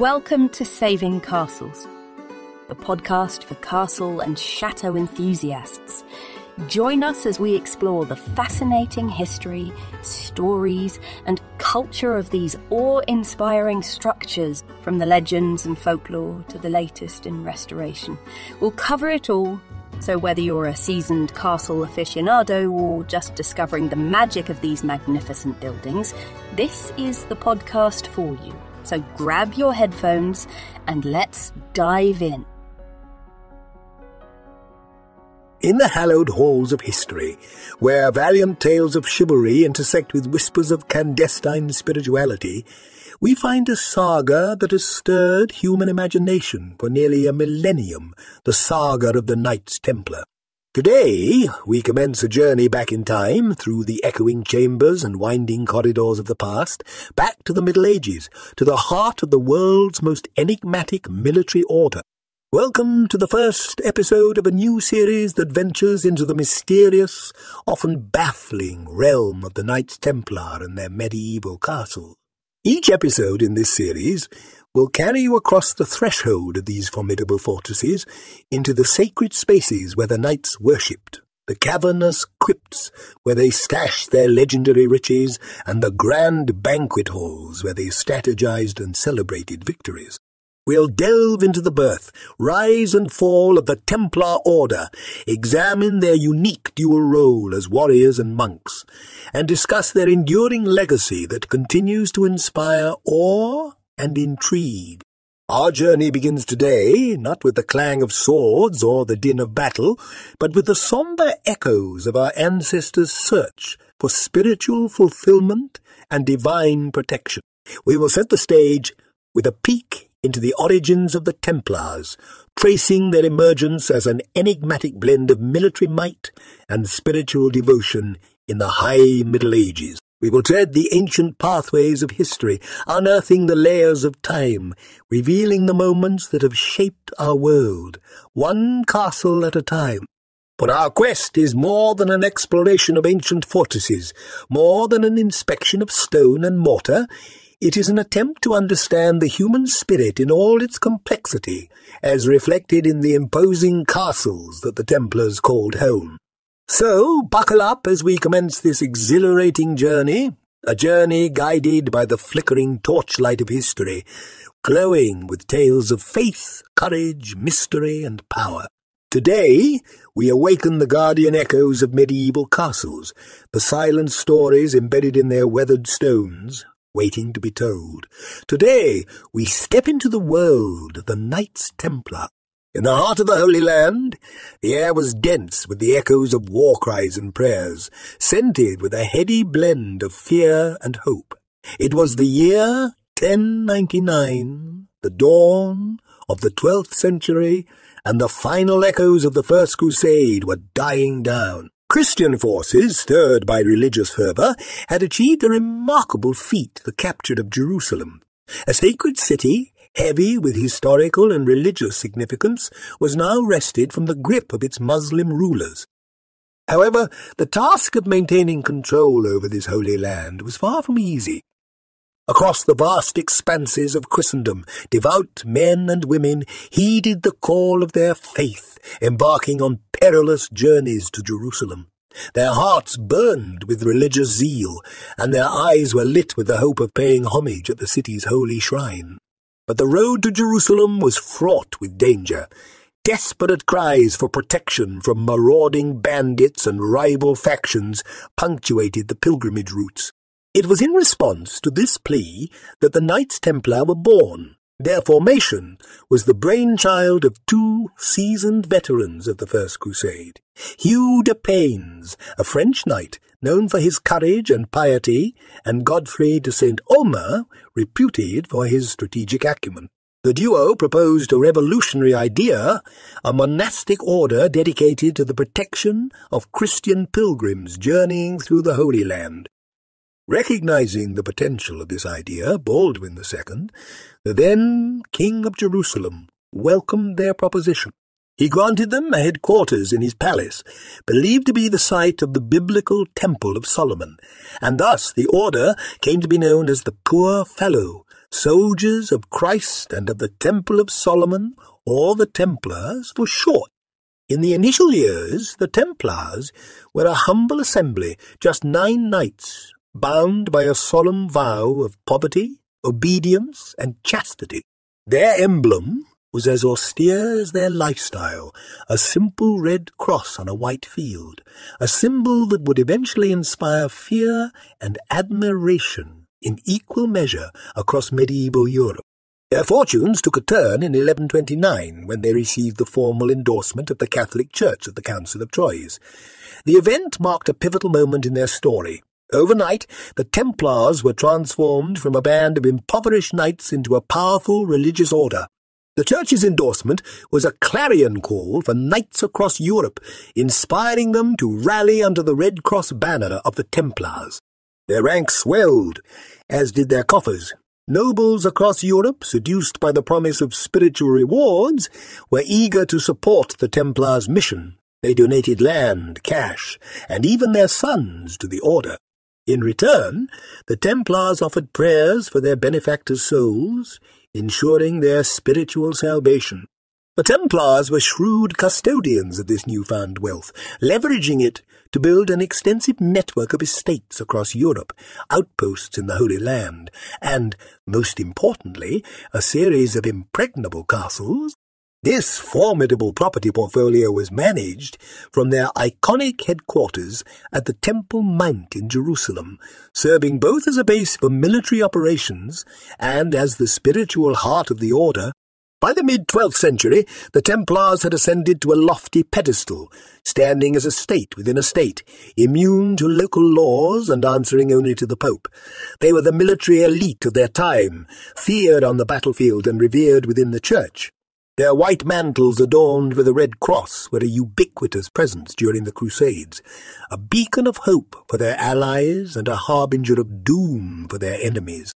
Welcome to Saving Castles, the podcast for castle and chateau enthusiasts. Join us as we explore the fascinating history, stories, and culture of these awe-inspiring structures, from the legends and folklore to the latest in restoration. We'll cover it all, so whether you're a seasoned castle aficionado or just discovering the magic of these magnificent buildings, this is the podcast for you. So grab your headphones and let's dive in. In the hallowed halls of history, where valiant tales of chivalry intersect with whispers of clandestine spirituality, we find a saga that has stirred human imagination for nearly a millennium, the saga of the Knights Templar. Today, we commence a journey back in time through the echoing chambers and winding corridors of the past, back to the Middle Ages, to the heart of the world's most enigmatic military order. Welcome to the first episode of a new series that ventures into the mysterious, often baffling realm of the Knights Templar and their medieval castles. Each episode in this series will carry you across the threshold of these formidable fortresses into the sacred spaces where the knights worshipped, the cavernous crypts where they stashed their legendary riches, and the grand banquet halls where they strategized and celebrated victories. We'll delve into the birth, rise and fall of the Templar Order, examine their unique dual role as warriors and monks, and discuss their enduring legacy that continues to inspire awe and intrigue. Our journey begins today, not with the clang of swords or the din of battle, but with the somber echoes of our ancestors' search for spiritual fulfillment and divine protection. We will set the stage with a peek into the origins of the Templars, tracing their emergence as an enigmatic blend of military might and spiritual devotion in the High Middle Ages. We will tread the ancient pathways of history, unearthing the layers of time, revealing the moments that have shaped our world, one castle at a time. But our quest is more than an exploration of ancient fortresses, more than an inspection of stone and mortar. It is an attempt to understand the human spirit in all its complexity, as reflected in the imposing castles that the Templars called home. So, buckle up as we commence this exhilarating journey, a journey guided by the flickering torchlight of history, glowing with tales of faith, courage, mystery, and power. Today, we awaken the guardian echoes of medieval castles, the silent stories embedded in their weathered stones, waiting to be told. Today, we step into the world of the Knights Templar. In the heart of the Holy Land, the air was dense with the echoes of war cries and prayers, scented with a heady blend of fear and hope. It was the year 1099, the dawn of the 12th century, and the final echoes of the First Crusade were dying down. Christian forces, stirred by religious fervor, had achieved a remarkable feat, the capture of Jerusalem. A sacred city, heavy with historical and religious significance, was now wrested from the grip of its Muslim rulers. However, the task of maintaining control over this holy land was far from easy. Across the vast expanses of Christendom, devout men and women heeded the call of their faith, embarking on perilous journeys to Jerusalem. Their hearts burned with religious zeal, and their eyes were lit with the hope of paying homage at the city's holy shrine. But the road to Jerusalem was fraught with danger. Desperate cries for protection from marauding bandits and rival factions punctuated the pilgrimage routes. It was in response to this plea that the Knights Templar were born. Their formation was the brainchild of two seasoned veterans of the First Crusade. Hugh de Payens, a French knight known for his courage and piety, and Godfrey de Saint Omer, reputed for his strategic acumen. The duo proposed a revolutionary idea, a monastic order dedicated to the protection of Christian pilgrims journeying through the Holy Land. Recognizing the potential of this idea, Baldwin II, the then King of Jerusalem, welcomed their proposition. He granted them a headquarters in his palace, believed to be the site of the biblical Temple of Solomon, and thus the order came to be known as the Poor Fellow, soldiers of Christ and of the Temple of Solomon, or the Templars for short. In the initial years, the Templars were a humble assembly, just 9 knights, bound by a solemn vow of poverty, obedience, and chastity. Their emblem was as austere as their lifestyle, a simple red cross on a white field, a symbol that would eventually inspire fear and admiration in equal measure across medieval Europe. Their fortunes took a turn in 1129, when they received the formal endorsement of the Catholic Church at the Council of Troyes. The event marked a pivotal moment in their story. Overnight, the Templars were transformed from a band of impoverished knights into a powerful religious order. The Church's endorsement was a clarion call for knights across Europe, inspiring them to rally under the Red Cross banner of the Templars. Their ranks swelled, as did their coffers. Nobles across Europe, seduced by the promise of spiritual rewards, were eager to support the Templars' mission. They donated land, cash, and even their sons to the order. In return, the Templars offered prayers for their benefactors' souls, ensuring their spiritual salvation. The Templars were shrewd custodians of this newfound wealth, leveraging it to build an extensive network of estates across Europe, outposts in the Holy Land, and, most importantly, a series of impregnable castles. This formidable property portfolio was managed from their iconic headquarters at the Temple Mount in Jerusalem, serving both as a base for military operations and as the spiritual heart of the order. By the mid-12th century, the Templars had ascended to a lofty pedestal, standing as a state within a state, immune to local laws and answering only to the Pope. They were the military elite of their time, feared on the battlefield and revered within the Church. Their white mantles adorned with a red cross were a ubiquitous presence during the Crusades, a beacon of hope for their allies and a harbinger of doom for their enemies.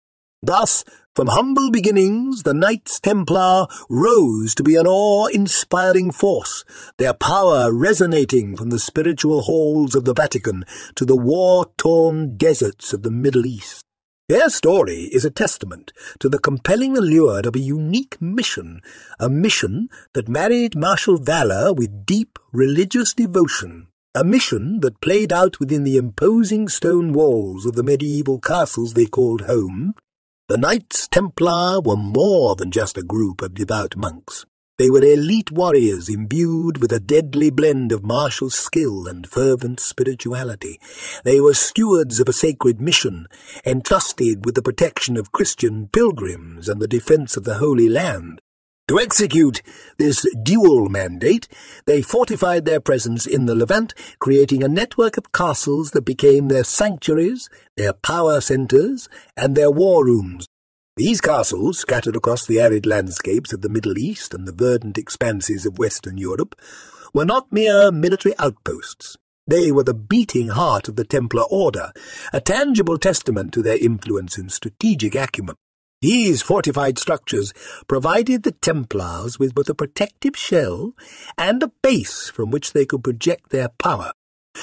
Thus, from humble beginnings, the Knights Templar rose to be an awe-inspiring force, their power resonating from the spiritual halls of the Vatican to the war-torn deserts of the Middle East. Their story is a testament to the compelling allure of a unique mission, a mission that married martial valor with deep religious devotion. A mission that played out within the imposing stone walls of the medieval castles they called home. The Knights Templar were more than just a group of devout monks. They were elite warriors imbued with a deadly blend of martial skill and fervent spirituality. They were stewards of a sacred mission, entrusted with the protection of Christian pilgrims and the defense of the Holy Land. To execute this dual mandate, they fortified their presence in the Levant, creating a network of castles that became their sanctuaries, their power centers, and their war rooms. These castles, scattered across the arid landscapes of the Middle East and the verdant expanses of Western Europe, were not mere military outposts. They were the beating heart of the Templar order, a tangible testament to their influence and strategic acumen. These fortified structures provided the Templars with both a protective shell and a base from which they could project their power.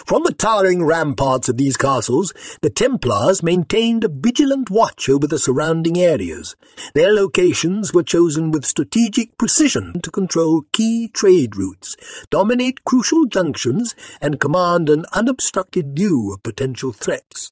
From the towering ramparts of these castles, the Templars maintained a vigilant watch over the surrounding areas. Their locations were chosen with strategic precision to control key trade routes, dominate crucial junctions, and command an unobstructed view of potential threats.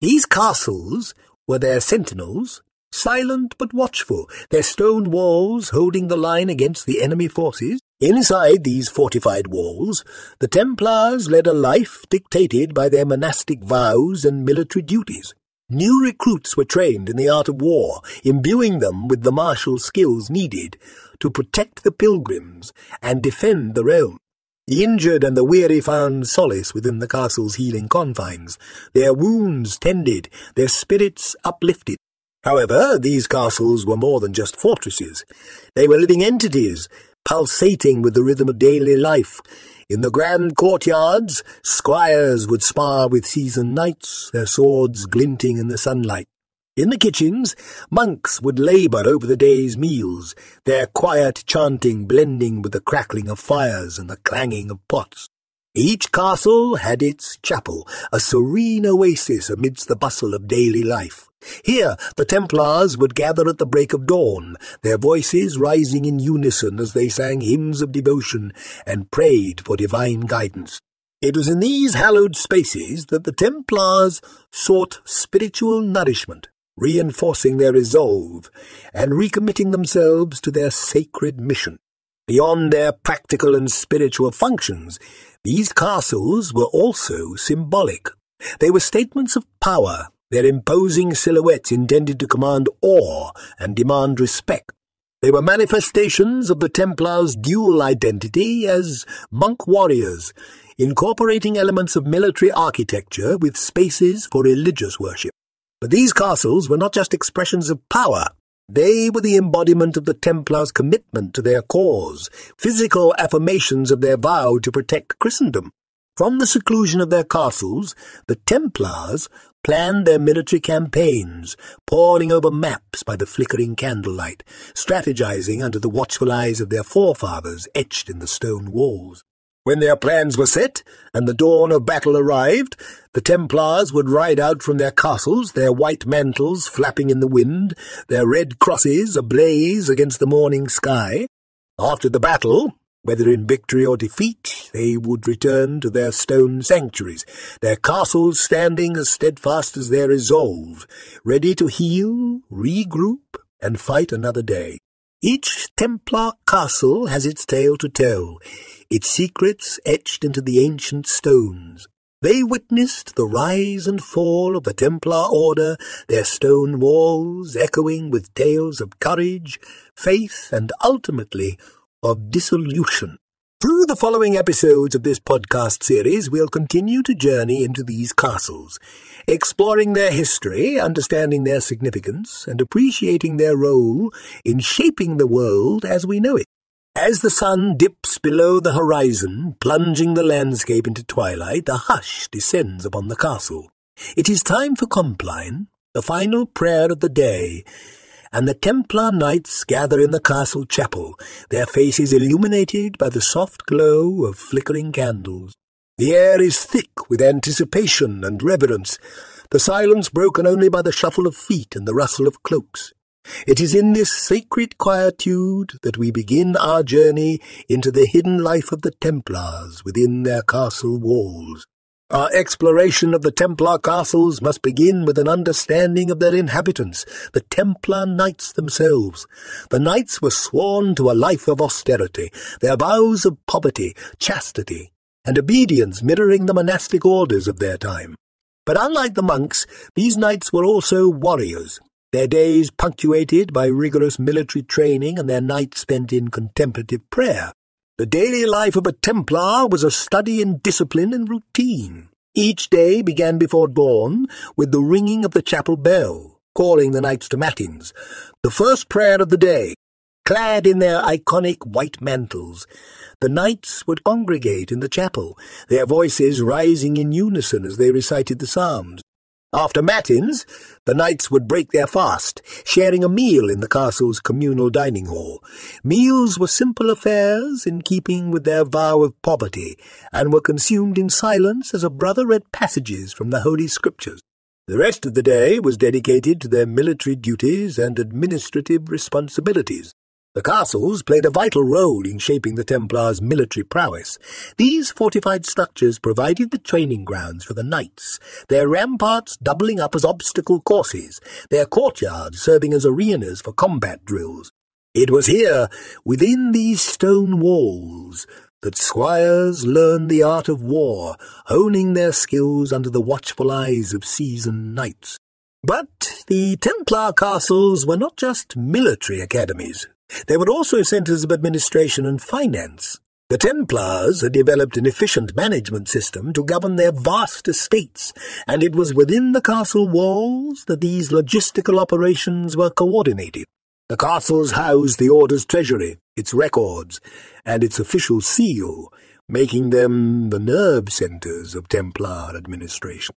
These castles were their sentinels, silent but watchful, their stone walls holding the line against the enemy forces. Inside these fortified walls, the Templars led a life dictated by their monastic vows and military duties. New recruits were trained in the art of war, imbuing them with the martial skills needed to protect the pilgrims and defend the realm. The injured and the weary found solace within the castle's healing confines, their wounds tended, their spirits uplifted. However, these castles were more than just fortresses. They were living entities, pulsating with the rhythm of daily life. In the grand courtyards, squires would spar with seasoned knights, their swords glinting in the sunlight. In the kitchens, monks would labour over the day's meals, their quiet chanting blending with the crackling of fires and the clanging of pots. Each castle had its chapel, a serene oasis amidst the bustle of daily life. Here the Templars would gather at the break of dawn, their voices rising in unison as they sang hymns of devotion and prayed for divine guidance. It was in these hallowed spaces that the Templars sought spiritual nourishment, reinforcing their resolve and recommitting themselves to their sacred mission. Beyond their practical and spiritual functions, these castles were also symbolic. They were statements of power, their imposing silhouettes intended to command awe and demand respect. They were manifestations of the Templars' dual identity as monk warriors, incorporating elements of military architecture with spaces for religious worship. But these castles were not just expressions of power. They were the embodiment of the Templars' commitment to their cause, physical affirmations of their vow to protect Christendom. From the seclusion of their castles, the Templars planned their military campaigns, poring over maps by the flickering candlelight, strategizing under the watchful eyes of their forefathers etched in the stone walls. When their plans were set, and the dawn of battle arrived, the Templars would ride out from their castles, their white mantles flapping in the wind, their red crosses ablaze against the morning sky. After the battle, whether in victory or defeat, they would return to their stone sanctuaries, their castles standing as steadfast as their resolve, ready to heal, regroup, and fight another day. Each Templar castle has its tale to tell, its secrets etched into the ancient stones. They witnessed the rise and fall of the Templar order, their stone walls echoing with tales of courage, faith, and ultimately of dissolution. Through the following episodes of this podcast series, we'll continue to journey into these castles, exploring their history, understanding their significance, and appreciating their role in shaping the world as we know it. As the sun dips below the horizon, plunging the landscape into twilight, a hush descends upon the castle. It is time for Compline, the final prayer of the day, and the Templar Knights gather in the castle chapel, their faces illuminated by the soft glow of flickering candles. The air is thick with anticipation and reverence, the silence broken only by the shuffle of feet and the rustle of cloaks. It is in this sacred quietude that we begin our journey into the hidden life of the Templars within their castle walls. Our exploration of the Templar castles must begin with an understanding of their inhabitants, the Templar Knights themselves. The Knights were sworn to a life of austerity, their vows of poverty, chastity, and obedience mirroring the monastic orders of their time. But unlike the monks, these Knights were also warriors, their days punctuated by rigorous military training and their nights spent in contemplative prayer. The daily life of a Templar was a study in discipline and routine. Each day began before dawn with the ringing of the chapel bell, calling the knights to matins, the first prayer of the day. Clad in their iconic white mantles, the knights would congregate in the chapel, their voices rising in unison as they recited the psalms. After matins, the knights would break their fast, sharing a meal in the castle's communal dining hall. Meals were simple affairs in keeping with their vow of poverty, and were consumed in silence as a brother read passages from the Holy Scriptures. The rest of the day was dedicated to their military duties and administrative responsibilities. The castles played a vital role in shaping the Templars' military prowess. These fortified structures provided the training grounds for the knights, their ramparts doubling up as obstacle courses, their courtyards serving as arenas for combat drills. It was here, within these stone walls, that squires learned the art of war, honing their skills under the watchful eyes of seasoned knights. But the Templar castles were not just military academies. They were also centres of administration and finance. The Templars had developed an efficient management system to govern their vast estates, and it was within the castle walls that these logistical operations were coordinated. The castles housed the Order's treasury, its records, and its official seal, making them the nerve centres of Templar administration.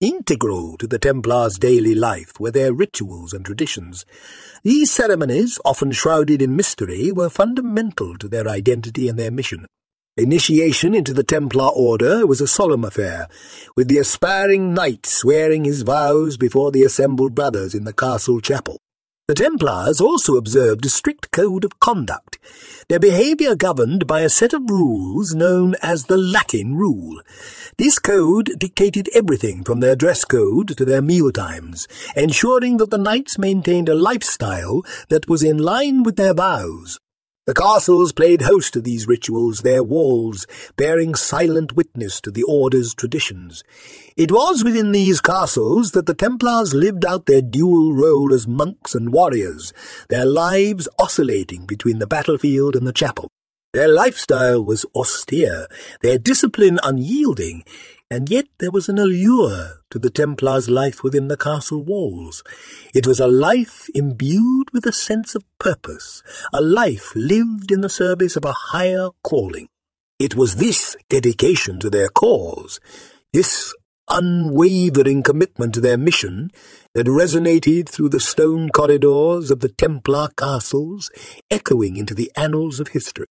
Integral to the Templars' daily life were their rituals and traditions. These ceremonies, often shrouded in mystery, were fundamental to their identity and their mission. Initiation into the Templar order was a solemn affair, with the aspiring knight swearing his vows before the assembled brothers in the castle chapel. The Templars also observed a strict code of conduct, their behaviour governed by a set of rules known as the Latin Rule. This code dictated everything from their dress code to their meal times, ensuring that the knights maintained a lifestyle that was in line with their vows. The castles played host to these rituals, their walls bearing silent witness to the order's traditions. It was within these castles that the Templars lived out their dual role as monks and warriors, their lives oscillating between the battlefield and the chapel. Their lifestyle was austere, their discipline unyielding, and yet there was an allure to the Templars' life within the castle walls. It was a life imbued with a sense of purpose, a life lived in the service of a higher calling. It was this dedication to their cause, this unwavering commitment to their mission, that resonated through the stone corridors of the Templar castles, echoing into the annals of history.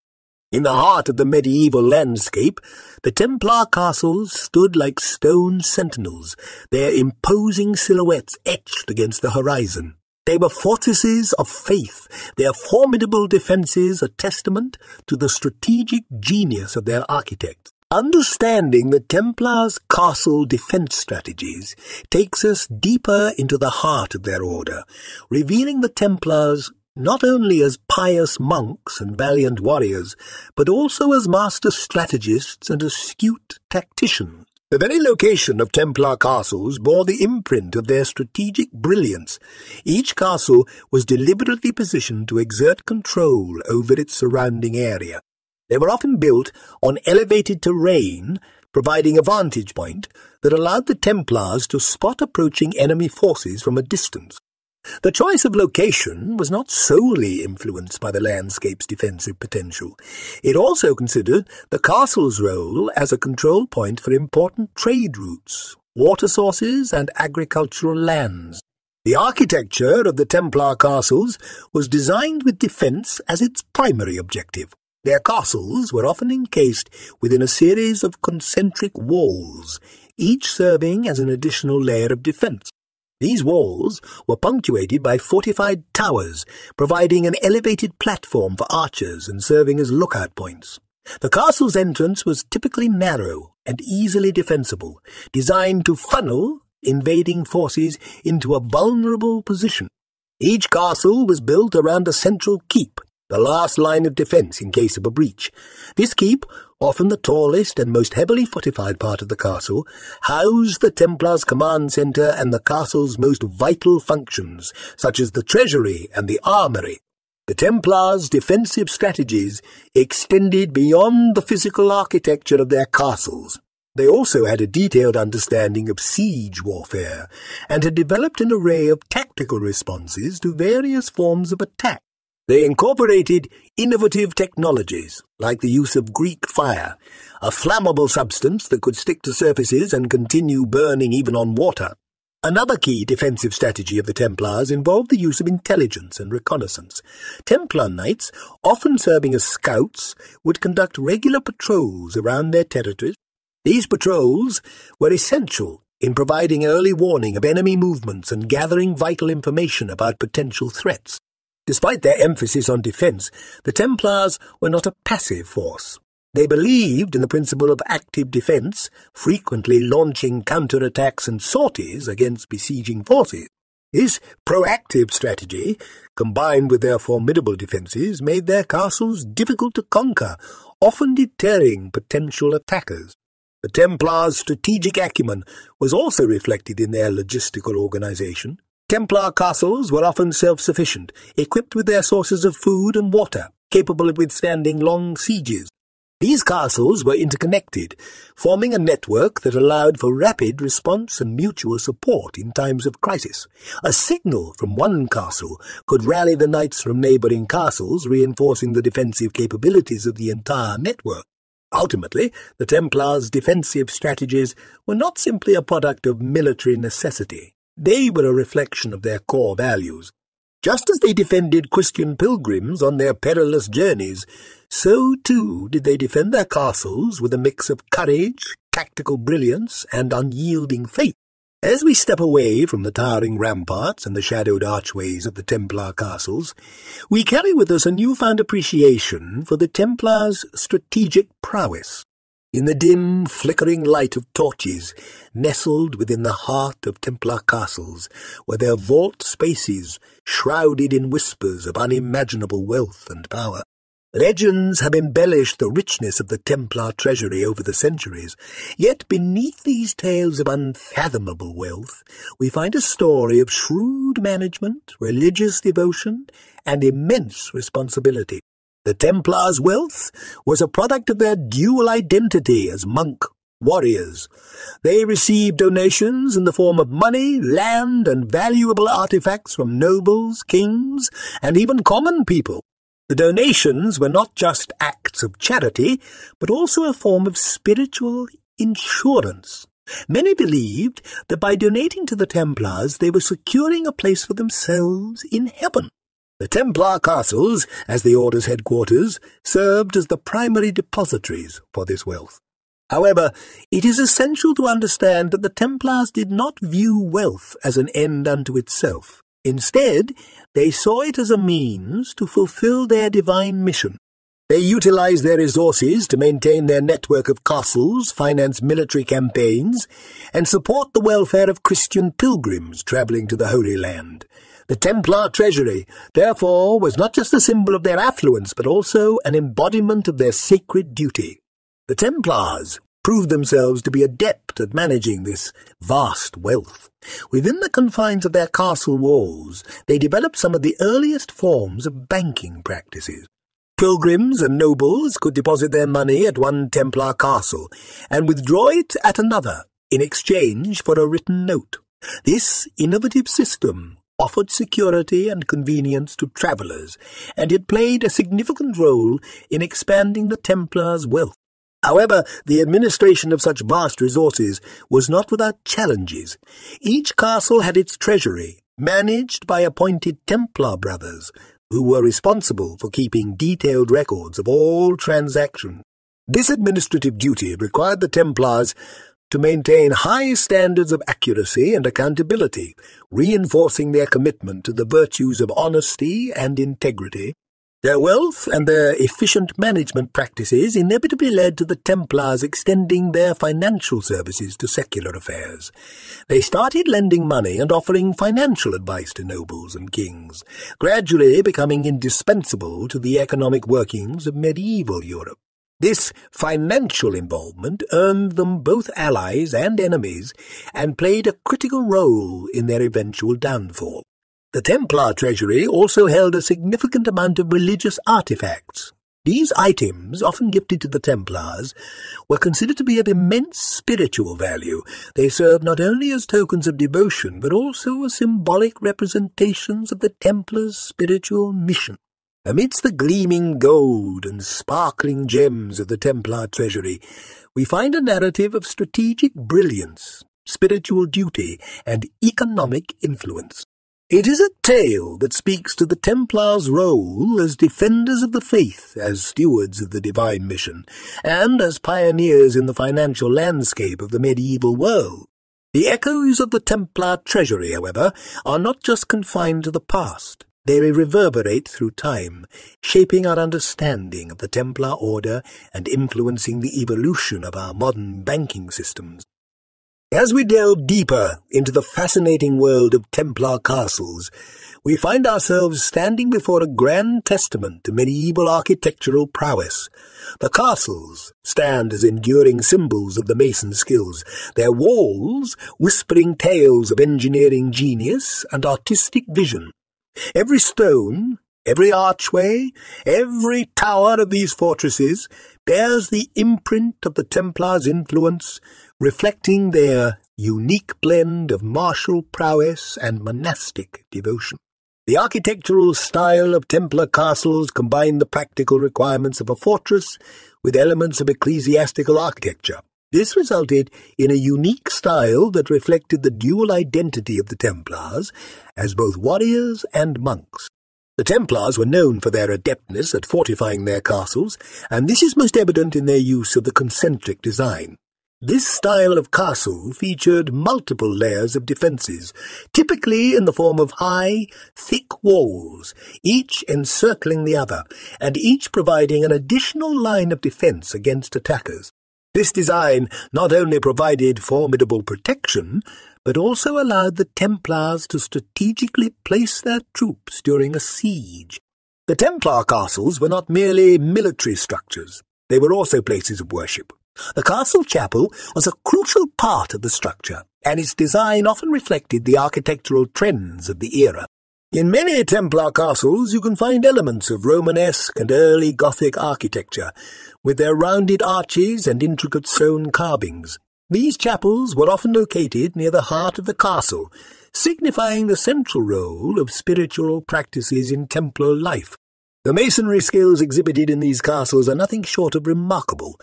In the heart of the medieval landscape, the Templar castles stood like stone sentinels, their imposing silhouettes etched against the horizon. They were fortresses of faith, their formidable defences a testament to the strategic genius of their architects. Understanding the Templars' castle defence strategies takes us deeper into the heart of their order, revealing the Templars' not only as pious monks and valiant warriors, but also as master strategists and astute tacticians. The very location of Templar castles bore the imprint of their strategic brilliance. Each castle was deliberately positioned to exert control over its surrounding area. They were often built on elevated terrain, providing a vantage point that allowed the Templars to spot approaching enemy forces from a distance. The choice of location was not solely influenced by the landscape's defensive potential. It also considered the castle's role as a control point for important trade routes, water sources, and agricultural lands. The architecture of the Templar castles was designed with defence as its primary objective. Their castles were often encased within a series of concentric walls, each serving as an additional layer of defence. These walls were punctuated by fortified towers, providing an elevated platform for archers and serving as lookout points. The castle's entrance was typically narrow and easily defensible, designed to funnel invading forces into a vulnerable position. Each castle was built around a central keep, the last line of defence in case of a breach. This keep, often the tallest and most heavily fortified part of the castle, housed the Templars' command centre and the castle's most vital functions, such as the treasury and the armoury. The Templars' defensive strategies extended beyond the physical architecture of their castles. They also had a detailed understanding of siege warfare and had developed an array of tactical responses to various forms of attack. They incorporated innovative technologies, like the use of Greek fire, a flammable substance that could stick to surfaces and continue burning even on water. Another key defensive strategy of the Templars involved the use of intelligence and reconnaissance. Templar knights, often serving as scouts, would conduct regular patrols around their territories. These patrols were essential in providing early warning of enemy movements and gathering vital information about potential threats. Despite their emphasis on defence, the Templars were not a passive force. They believed in the principle of active defence, frequently launching counterattacks and sorties against besieging forces. This proactive strategy, combined with their formidable defences, made their castles difficult to conquer, often deterring potential attackers. The Templars' strategic acumen was also reflected in their logistical organisation. Templar castles were often self-sufficient, equipped with their sources of food and water, capable of withstanding long sieges. These castles were interconnected, forming a network that allowed for rapid response and mutual support in times of crisis. A signal from one castle could rally the knights from neighbouring castles, reinforcing the defensive capabilities of the entire network. Ultimately, the Templars' defensive strategies were not simply a product of military necessity. They were a reflection of their core values. Just as they defended Christian pilgrims on their perilous journeys, so too did they defend their castles with a mix of courage, tactical brilliance, and unyielding faith. As we step away from the towering ramparts and the shadowed archways of the Templar castles, we carry with us a newfound appreciation for the Templars' strategic prowess. In the dim, flickering light of torches, nestled within the heart of Templar castles, were their vault spaces, shrouded in whispers of unimaginable wealth and power. Legends have embellished the richness of the Templar treasury over the centuries, yet beneath these tales of unfathomable wealth, we find a story of shrewd management, religious devotion, and immense responsibility. The Templars' wealth was a product of their dual identity as monk warriors. They received donations in the form of money, land, and valuable artifacts from nobles, kings, and even common people. The donations were not just acts of charity, but also a form of spiritual insurance. Many believed that by donating to the Templars, they were securing a place for themselves in heaven. The Templar castles, as the order's headquarters, served as the primary depositories for this wealth. However, it is essential to understand that the Templars did not view wealth as an end unto itself. Instead, they saw it as a means to fulfill their divine mission. They utilized their resources to maintain their network of castles, finance military campaigns, and support the welfare of Christian pilgrims traveling to the Holy Land. The Templar treasury, therefore, was not just a symbol of their affluence, but also an embodiment of their sacred duty. The Templars proved themselves to be adept at managing this vast wealth. Within the confines of their castle walls, they developed some of the earliest forms of banking practices. Pilgrims and nobles could deposit their money at one Templar castle and withdraw it at another in exchange for a written note. This innovative system offered security and convenience to travellers, and it played a significant role in expanding the Templars' wealth. However, the administration of such vast resources was not without challenges. Each castle had its treasury, managed by appointed Templar brothers, who were responsible for keeping detailed records of all transactions. This administrative duty required the Templars to maintain high standards of accuracy and accountability, reinforcing their commitment to the virtues of honesty and integrity. Their wealth and their efficient management practices inevitably led to the Templars extending their financial services to secular affairs. They started lending money and offering financial advice to nobles and kings, gradually becoming indispensable to the economic workings of medieval Europe. This financial involvement earned them both allies and enemies, and played a critical role in their eventual downfall. The Templar treasury also held a significant amount of religious artifacts. These items, often gifted to the Templars, were considered to be of immense spiritual value. They served not only as tokens of devotion, but also as symbolic representations of the Templars' spiritual mission. Amidst the gleaming gold and sparkling gems of the Templar treasury, we find a narrative of strategic brilliance, spiritual duty, and economic influence. It is a tale that speaks to the Templars' role as defenders of the faith, as stewards of the divine mission, and as pioneers in the financial landscape of the medieval world. The echoes of the Templar treasury, however, are not just confined to the past. They reverberate through time, shaping our understanding of the Templar order and influencing the evolution of our modern banking systems. As we delve deeper into the fascinating world of Templar castles, we find ourselves standing before a grand testament to medieval architectural prowess. The castles stand as enduring symbols of the mason's skills, their walls whispering tales of engineering genius and artistic vision. Every stone, every archway, every tower of these fortresses bears the imprint of the Templars' influence, reflecting their unique blend of martial prowess and monastic devotion. The architectural style of Templar castles combined the practical requirements of a fortress with elements of ecclesiastical architecture, This resulted in a unique style that reflected the dual identity of the Templars as both warriors and monks. The Templars were known for their adeptness at fortifying their castles, and this is most evident in their use of the concentric design. This style of castle featured multiple layers of defences, typically in the form of high, thick walls, each encircling the other, and each providing an additional line of defence against attackers. This design not only provided formidable protection, but also allowed the Templars to strategically place their troops during a siege. The Templar castles were not merely military structures. They were also places of worship. The castle chapel was a crucial part of the structure, and its design often reflected the architectural trends of the era. In many Templar castles you can find elements of Romanesque and early Gothic architecture, with their rounded arches and intricate stone carvings. These chapels were often located near the heart of the castle, signifying the central role of spiritual practices in Templar life. The masonry skills exhibited in these castles are nothing short of remarkable.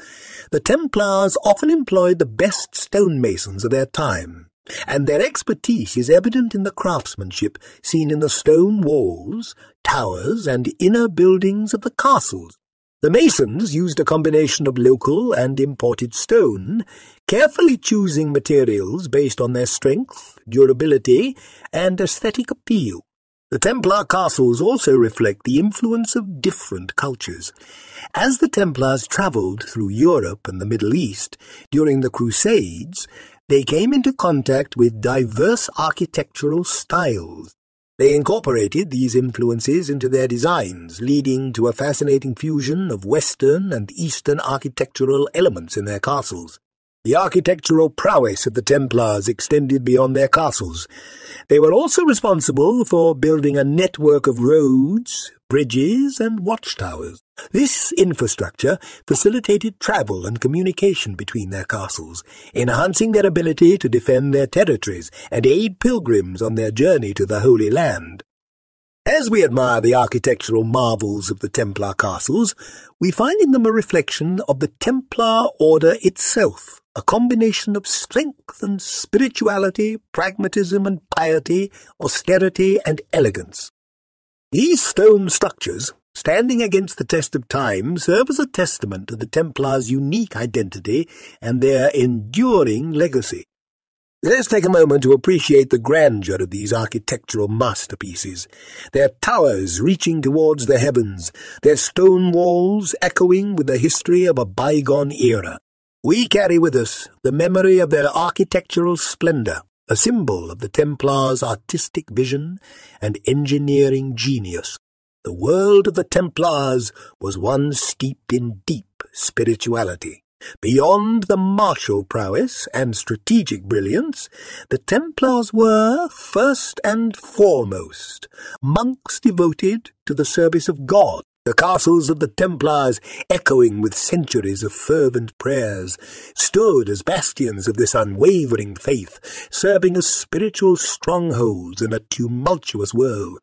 The Templars often employed the best stonemasons of their time, and their expertise is evident in the craftsmanship seen in the stone walls, towers, and inner buildings of the castles. The masons used a combination of local and imported stone, carefully choosing materials based on their strength, durability, and aesthetic appeal. The Templar castles also reflect the influence of different cultures. As the Templars travelled through Europe and the Middle East during the Crusades, they came into contact with diverse architectural styles. They incorporated these influences into their designs, leading to a fascinating fusion of Western and Eastern architectural elements in their castles. The architectural prowess of the Templars extended beyond their castles. They were also responsible for building a network of roads, bridges, and watchtowers. This infrastructure facilitated travel and communication between their castles, enhancing their ability to defend their territories and aid pilgrims on their journey to the Holy Land. As we admire the architectural marvels of the Templar castles, we find in them a reflection of the Templar order itself, a combination of strength and spirituality, pragmatism and piety, austerity and elegance. These stone structures, standing against the test of time, serve as a testament to the Templars' unique identity and their enduring legacy. Let's take a moment to appreciate the grandeur of these architectural masterpieces, their towers reaching towards the heavens, their stone walls echoing with the history of a bygone era. We carry with us the memory of their architectural splendor, a symbol of the Templars' artistic vision and engineering genius. The world of the Templars was one steeped in deep spirituality. Beyond the martial prowess and strategic brilliance, the Templars were, first and foremost, monks devoted to the service of God, the castles of the Templars echoing with centuries of fervent prayers, stood as bastions of this unwavering faith, serving as spiritual strongholds in a tumultuous world.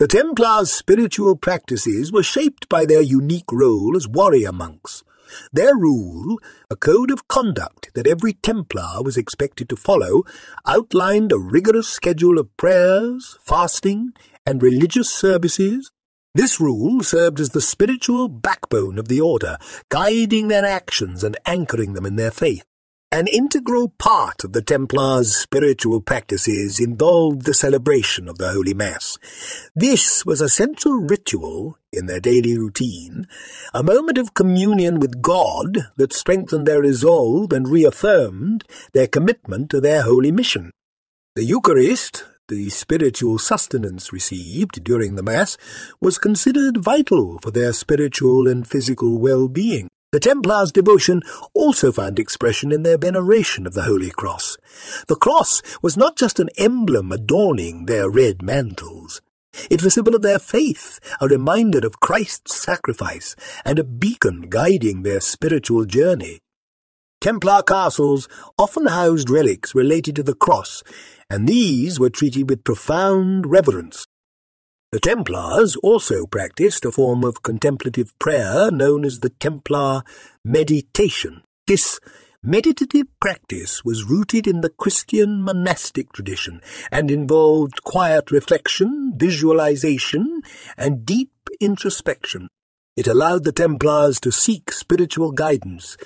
The Templars' spiritual practices were shaped by their unique role as warrior monks. Their rule, a code of conduct that every Templar was expected to follow, outlined a rigorous schedule of prayers, fasting, and religious services. This rule served as the spiritual backbone of the order, guiding their actions and anchoring them in their faith. An integral part of the Templars' spiritual practices involved the celebration of the Holy Mass. This was a central ritual in their daily routine, a moment of communion with God that strengthened their resolve and reaffirmed their commitment to their holy mission. The Eucharist, the spiritual sustenance received during the Mass, was considered vital for their spiritual and physical well-being. The Templars' devotion also found expression in their veneration of the Holy Cross. The cross was not just an emblem adorning their red mantles. It was a symbol of their faith, a reminder of Christ's sacrifice, and a beacon guiding their spiritual journey. Templar castles often housed relics related to the cross, and these were treated with profound reverence. The Templars also practiced a form of contemplative prayer known as the Templar meditation. This Meditative practice was rooted in the Christian monastic tradition and involved quiet reflection, visualization, and deep introspection. It allowed the Templars to seek spiritual guidance,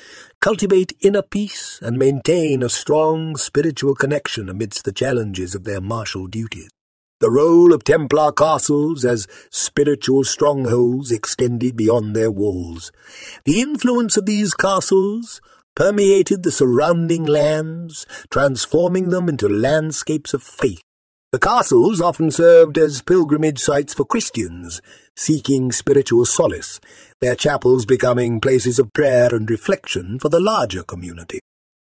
cultivate inner peace, and maintain a strong spiritual connection amidst the challenges of their martial duties. The role of Templar castles as spiritual strongholds extended beyond their walls. The influence of these castles permeated the surrounding lands, transforming them into landscapes of faith. The castles often served as pilgrimage sites for Christians, seeking spiritual solace, their chapels becoming places of prayer and reflection for the larger community.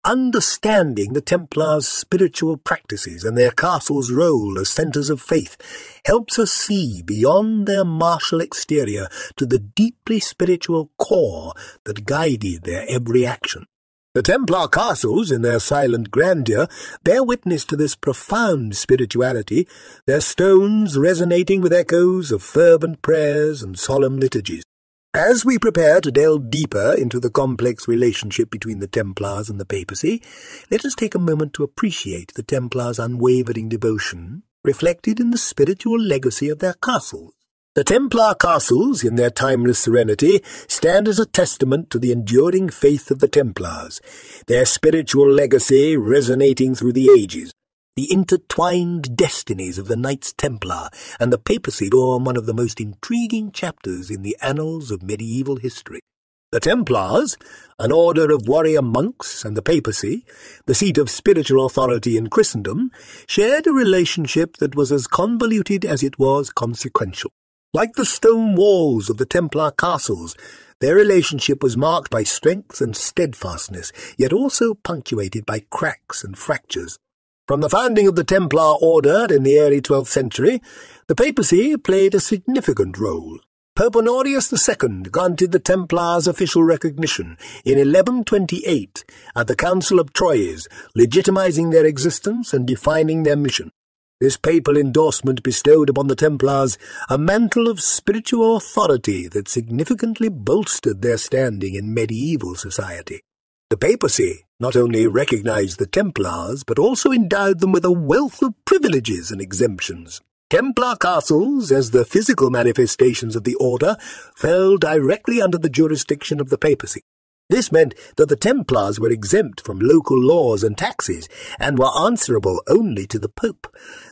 Understanding the Templars' spiritual practices and their castles' role as centers of faith helps us see beyond their martial exterior to the deeply spiritual core that guided their every action. The Templar castles, in their silent grandeur, bear witness to this profound spirituality, their stones resonating with echoes of fervent prayers and solemn liturgies. As we prepare to delve deeper into the complex relationship between the Templars and the papacy, let us take a moment to appreciate the Templars' unwavering devotion, reflected in the spiritual legacy of their castles. The Templar castles, in their timeless serenity, stand as a testament to the enduring faith of the Templars, their spiritual legacy resonating through the ages. The intertwined destinies of the Knights Templar and the papacy form one of the most intriguing chapters in the annals of medieval history. The Templars, an order of warrior monks, and the papacy, the seat of spiritual authority in Christendom, shared a relationship that was as convoluted as it was consequential. Like the stone walls of the Templar castles, their relationship was marked by strength and steadfastness, yet also punctuated by cracks and fractures. From the founding of the Templar Order in the early 12th century, the papacy played a significant role. Pope Honorius II granted the Templars official recognition in 1128 at the Council of Troyes, legitimizing their existence and defining their mission. This papal endorsement bestowed upon the Templars a mantle of spiritual authority that significantly bolstered their standing in medieval society. The papacy not only recognized the Templars, but also endowed them with a wealth of privileges and exemptions. Templar castles, as the physical manifestations of the order, fell directly under the jurisdiction of the papacy. This meant that the Templars were exempt from local laws and taxes, and were answerable only to the Pope.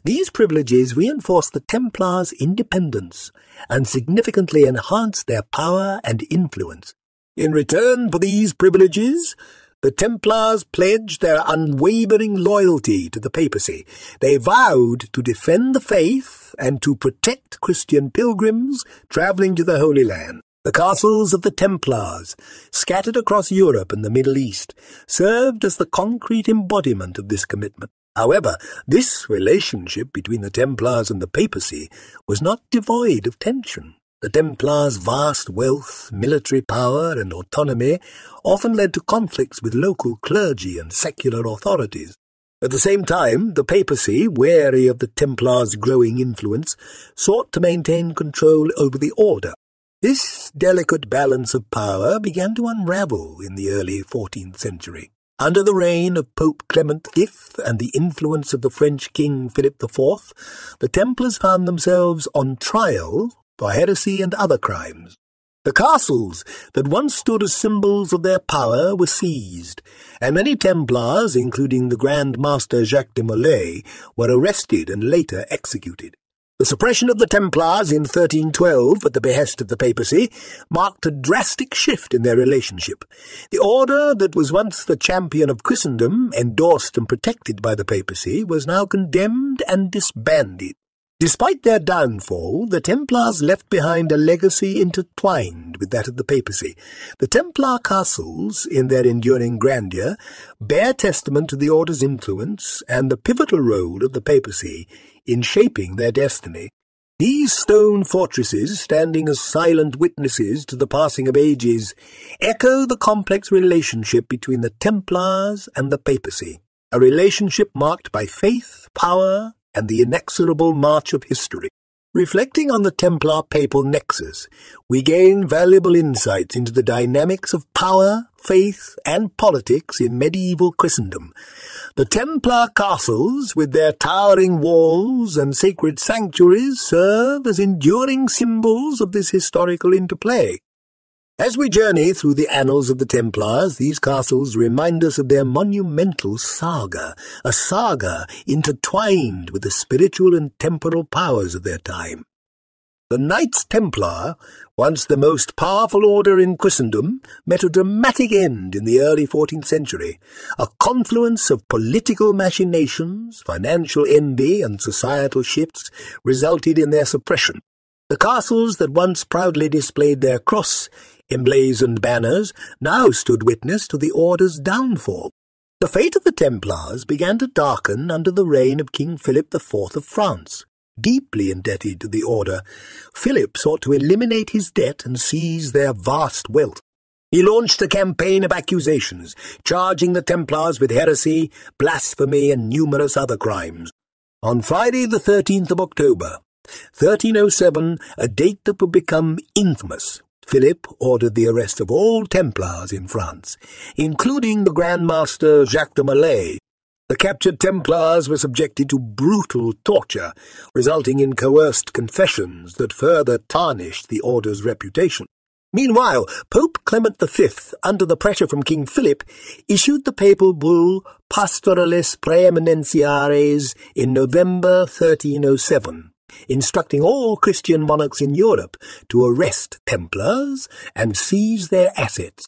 These privileges reinforced the Templars' independence, and significantly enhanced their power and influence. In return for these privileges, the Templars pledged their unwavering loyalty to the papacy. They vowed to defend the faith and to protect Christian pilgrims traveling to the Holy Land. The castles of the Templars, scattered across Europe and the Middle East, served as the concrete embodiment of this commitment. However, this relationship between the Templars and the papacy was not devoid of tension. The Templars' vast wealth, military power, and autonomy often led to conflicts with local clergy and secular authorities. At the same time, the papacy, wary of the Templars' growing influence, sought to maintain control over the order. This delicate balance of power began to unravel in the early 14th century. Under the reign of Pope Clement V and the influence of the French King Philip IV, the Templars found themselves on trial for heresy and other crimes. The castles that once stood as symbols of their power were seized, and many Templars, including the Grand Master Jacques de Molay, were arrested and later executed. The suppression of the Templars in 1312, at the behest of the papacy, marked a drastic shift in their relationship. The order that was once the champion of Christendom, endorsed and protected by the papacy, was now condemned and disbanded. Despite their downfall, the Templars left behind a legacy intertwined with that of the papacy. The Templar castles, in their enduring grandeur, bear testament to the order's influence and the pivotal role of the papacy in shaping their destiny. These stone fortresses, standing as silent witnesses to the passing of ages, echo the complex relationship between the Templars and the papacy, a relationship marked by faith, power, and the inexorable march of history. Reflecting on the Templar papal nexus, we gain valuable insights into the dynamics of power, faith, and politics in medieval Christendom. The Templar castles, with their towering walls and sacred sanctuaries, serve as enduring symbols of this historical interplay. As we journey through the annals of the Templars, these castles remind us of their monumental saga, a saga intertwined with the spiritual and temporal powers of their time. The Knights Templar, once the most powerful order in Christendom, met a dramatic end in the early 14th century. A confluence of political machinations, financial envy, and societal shifts resulted in their suppression. The castles that once proudly displayed their cross, emblazoned banners, now stood witness to the order's downfall. The fate of the Templars began to darken under the reign of King Philip IV of France. Deeply indebted to the order, Philip sought to eliminate his debt and seize their vast wealth. He launched a campaign of accusations, charging the Templars with heresy, blasphemy, and numerous other crimes. On Friday the 13th of October, 1307, a date that would become infamous, Philip ordered the arrest of all Templars in France, including the Grand Master Jacques de Molay. The captured Templars were subjected to brutal torture, resulting in coerced confessions that further tarnished the order's reputation. Meanwhile, Pope Clement V, under the pressure from King Philip, issued the papal bull Pastoralis Praeeminentiae in November 1307. Instructing all Christian monarchs in Europe to arrest Templars and seize their assets.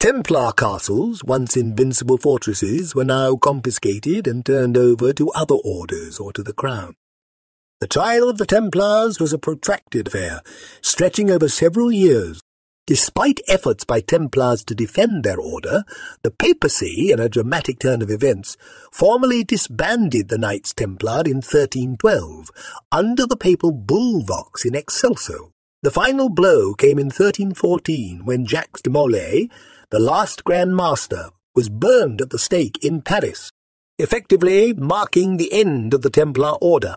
Templar castles, once invincible fortresses, were now confiscated and turned over to other orders or to the crown. The trial of the Templars was a protracted affair, stretching over several years. Despite efforts by Templars to defend their order, the papacy, in a dramatic turn of events, formally disbanded the Knights Templar in 1312, under the papal bull Vox in Excelsis. The final blow came in 1314, when Jacques de Molay, the last Grand Master, was burned at the stake in Paris, effectively marking the end of the Templar order.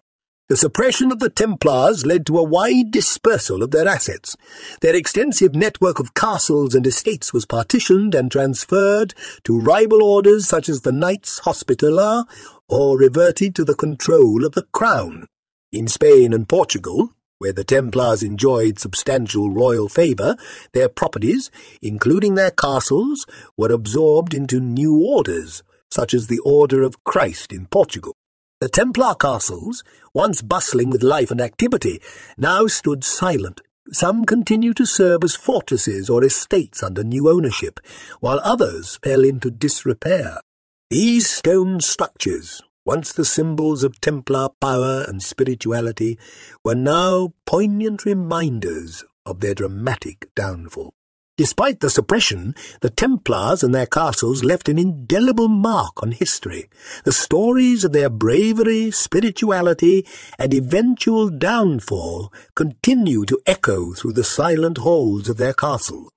The suppression of the Templars led to a wide dispersal of their assets. Their extensive network of castles and estates was partitioned and transferred to rival orders such as the Knights Hospitaller, or reverted to the control of the crown. In Spain and Portugal, where the Templars enjoyed substantial royal favour, their properties, including their castles, were absorbed into new orders, such as the Order of Christ in Portugal. The Templar castles, once bustling with life and activity, now stood silent. Some continued to serve as fortresses or estates under new ownership, while others fell into disrepair. These stone structures, once the symbols of Templar power and spirituality, were now poignant reminders of their dramatic downfall. Despite the suppression, the Templars and their castles left an indelible mark on history. The stories of their bravery, spirituality, and eventual downfall continue to echo through the silent halls of their castle.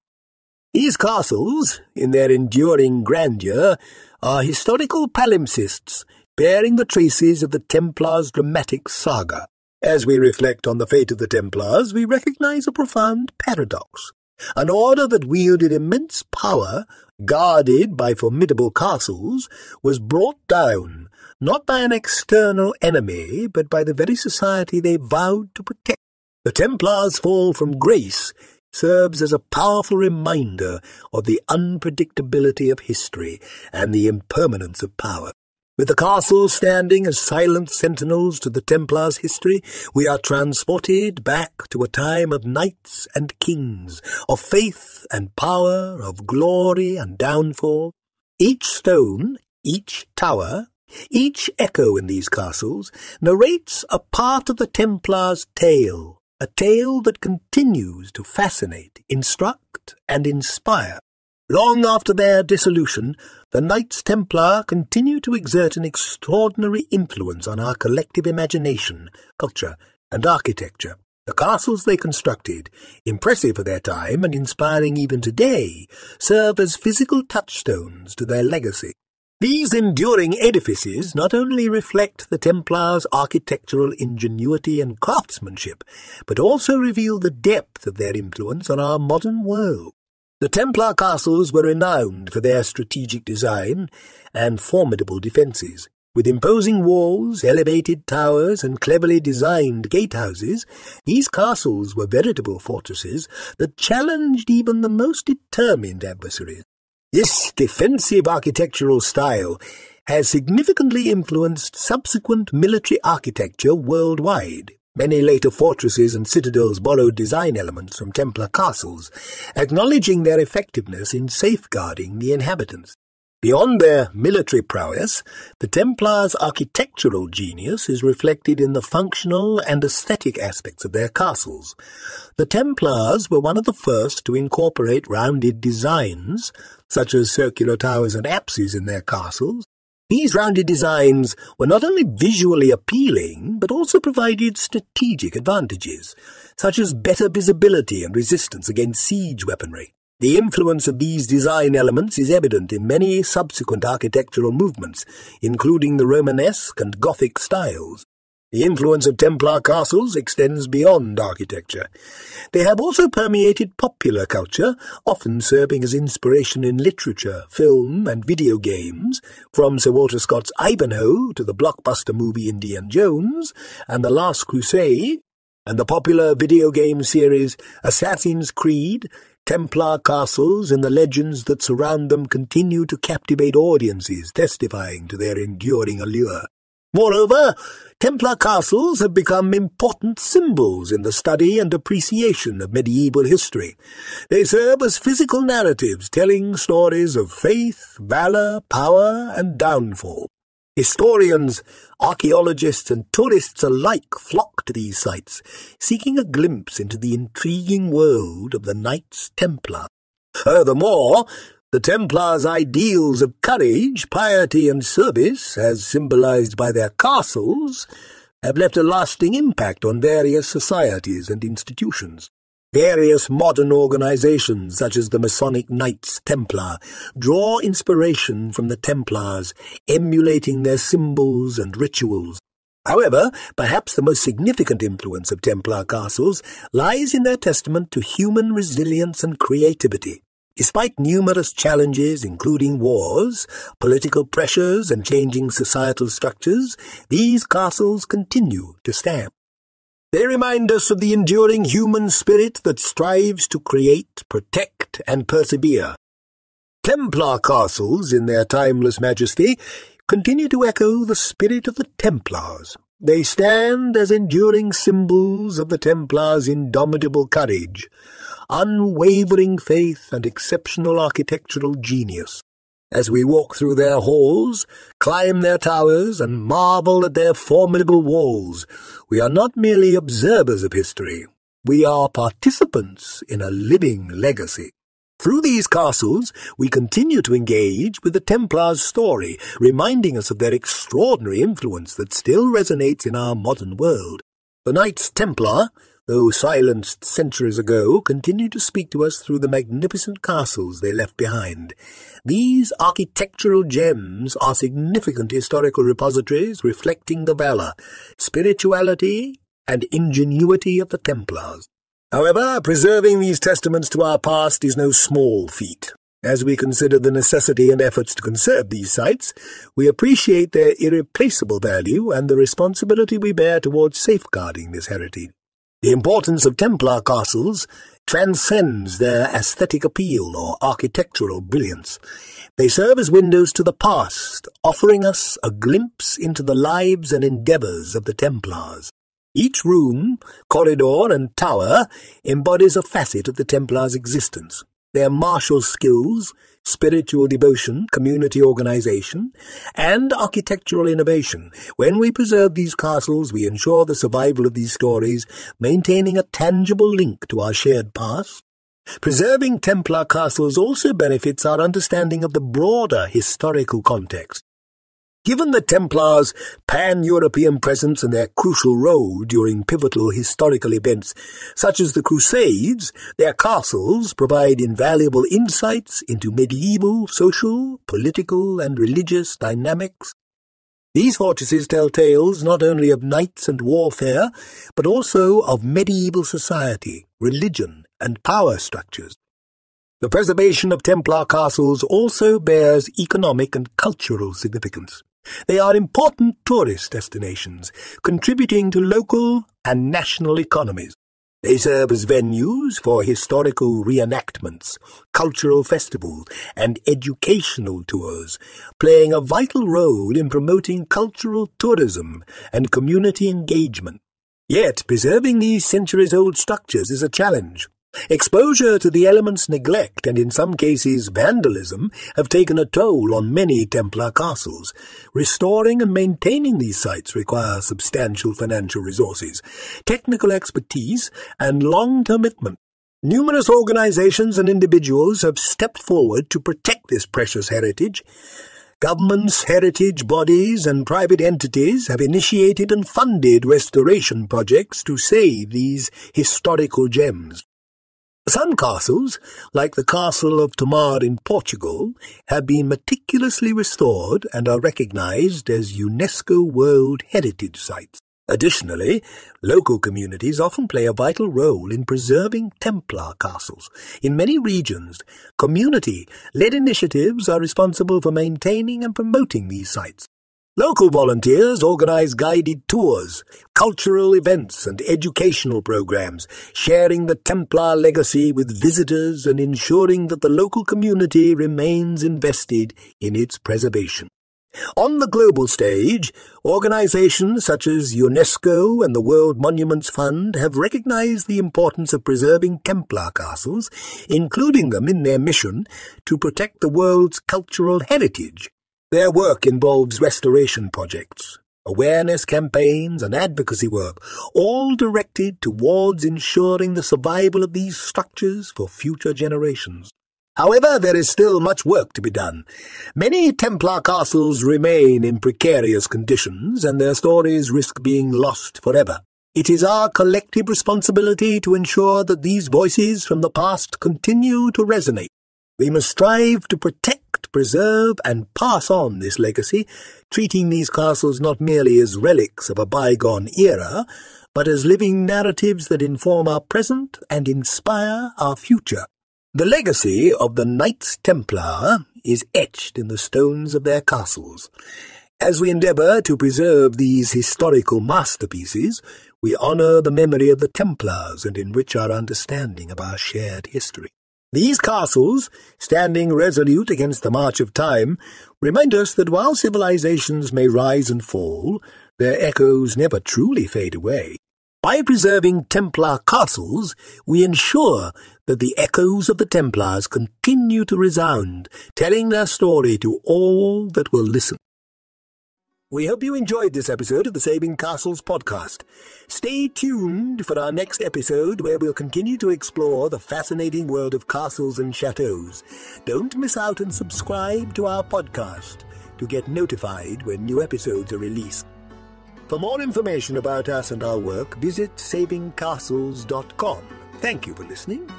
These castles, in their enduring grandeur, are historical palimpsests bearing the traces of the Templars' dramatic saga. As we reflect on the fate of the Templars, we recognize a profound paradox. An order that wielded immense power, guarded by formidable castles, was brought down, not by an external enemy, but by the very society they vowed to protect. The Templars' fall from grace serves as a powerful reminder of the unpredictability of history and the impermanence of power. With the castles standing as silent sentinels to the Templars' history, we are transported back to a time of knights and kings, of faith and power, of glory and downfall. Each stone, each tower, each echo in these castles narrates a part of the Templars' tale, a tale that continues to fascinate, instruct, and inspire. Long after their dissolution, the Knights Templar continue to exert an extraordinary influence on our collective imagination, culture, and architecture. The castles they constructed, impressive for their time and inspiring even today, serve as physical touchstones to their legacy. These enduring edifices not only reflect the Templars' architectural ingenuity and craftsmanship, but also reveal the depth of their influence on our modern world. The Templar castles were renowned for their strategic design and formidable defences, with imposing walls, elevated towers, and cleverly designed gatehouses. These castles were veritable fortresses that challenged even the most determined adversaries. This defensive architectural style has significantly influenced subsequent military architecture worldwide. Many later fortresses and citadels borrowed design elements from Templar castles, acknowledging their effectiveness in safeguarding the inhabitants. Beyond their military prowess, the Templars' architectural genius is reflected in the functional and aesthetic aspects of their castles. The Templars were one of the first to incorporate rounded designs, such as circular towers and apses, in their castles. These rounded designs were not only visually appealing, but also provided strategic advantages, such as better visibility and resistance against siege weaponry. The influence of these design elements is evident in many subsequent architectural movements, including the Romanesque and Gothic styles. The influence of Templar castles extends beyond architecture. They have also permeated popular culture, often serving as inspiration in literature, film, and video games, from Sir Walter Scott's Ivanhoe to the blockbuster movie Indiana Jones and The Last Crusade, and the popular video game series Assassin's Creed. Templar castles and the legends that surround them continue to captivate audiences, testifying to their enduring allure. Moreover, Templar castles have become important symbols in the study and appreciation of medieval history. They serve as physical narratives telling stories of faith, valor, power, and downfall. Historians, archaeologists, and tourists alike flock to these sites, seeking a glimpse into the intriguing world of the Knights Templar. Furthermore, the Templars' ideals of courage, piety, and service, as symbolized by their castles, have left a lasting impact on various societies and institutions. Various modern organizations, such as the Masonic Knights Templar, draw inspiration from the Templars, emulating their symbols and rituals. However, perhaps the most significant influence of Templar castles lies in their testament to human resilience and creativity. Despite numerous challenges, including wars, political pressures, and changing societal structures, these castles continue to stand. They remind us of the enduring human spirit that strives to create, protect, and persevere. Templar castles, in their timeless majesty, continue to echo the spirit of the Templars. They stand as enduring symbols of the Templars' indomitable courage, unwavering faith, and exceptional architectural genius. As we walk through their halls, climb their towers, and marvel at their formidable walls, we are not merely observers of history. We are participants in a living legacy. Through these castles, we continue to engage with the Templars' story, reminding us of their extraordinary influence that still resonates in our modern world. The Knights Templar, though silenced centuries ago, continue to speak to us through the magnificent castles they left behind. These architectural gems are significant historical repositories reflecting the valor, spirituality, and ingenuity of the Templars. However, preserving these testaments to our past is no small feat. As we consider the necessity and efforts to conserve these sites, we appreciate their irreplaceable value and the responsibility we bear towards safeguarding this heritage. The importance of Templar castles transcends their aesthetic appeal or architectural brilliance. They serve as windows to the past, offering us a glimpse into the lives and endeavors of the Templars. Each room, corridor, and tower embodies a facet of the Templars' existence. Their martial skills, spiritual devotion, community organization, and architectural innovation. When we preserve these castles, we ensure the survival of these stories, maintaining a tangible link to our shared past. Preserving Templar castles also benefits our understanding of the broader historical context. Given the Templars' pan-European presence and their crucial role during pivotal historical events, such as the Crusades, their castles provide invaluable insights into medieval, social, political, and religious dynamics. These fortresses tell tales not only of knights and warfare, but also of medieval society, religion, and power structures. The preservation of Templar castles also bears economic and cultural significance. They are important tourist destinations, contributing to local and national economies. They serve as venues for historical reenactments, cultural festivals, and educational tours, playing a vital role in promoting cultural tourism and community engagement. Yet, preserving these centuries-old structures is a challenge. Exposure to the elements' neglect and, in some cases, vandalism have taken a toll on many Templar castles. Restoring and maintaining these sites requires substantial financial resources, technical expertise, and long-term commitment. Numerous organizations and individuals have stepped forward to protect this precious heritage. Governments, heritage bodies, and private entities have initiated and funded restoration projects to save these historical gems. Some castles, like the Castle of Tomar in Portugal, have been meticulously restored and are recognized as UNESCO World Heritage Sites. Additionally, local communities often play a vital role in preserving Templar castles. In many regions, community-led initiatives are responsible for maintaining and promoting these sites. Local volunteers organize guided tours, cultural events, and educational programs, sharing the Templar legacy with visitors and ensuring that the local community remains invested in its preservation. On the global stage, organizations such as UNESCO and the World Monuments Fund have recognized the importance of preserving Templar castles, including them in their mission to protect the world's cultural heritage. Their work involves restoration projects, awareness campaigns, and advocacy work, all directed towards ensuring the survival of these structures for future generations. However, there is still much work to be done. Many Templar castles remain in precarious conditions, and their stories risk being lost forever. It is our collective responsibility to ensure that these voices from the past continue to resonate. We must strive to protect, preserve, and pass on this legacy, treating these castles not merely as relics of a bygone era, but as living narratives that inform our present and inspire our future. The legacy of the Knights Templar is etched in the stones of their castles. As we endeavour to preserve these historical masterpieces, we honour the memory of the Templars and enrich our understanding of our shared history. These castles, standing resolute against the march of time, remind us that while civilizations may rise and fall, their echoes never truly fade away. By preserving Templar castles, we ensure that the echoes of the Templars continue to resound, telling their story to all that will listen. We hope you enjoyed this episode of the Saving Castles podcast. Stay tuned for our next episode where we'll continue to explore the fascinating world of castles and chateaus. Don't miss out and subscribe to our podcast to get notified when new episodes are released. For more information about us and our work, visit SavingCastles.com. Thank you for listening.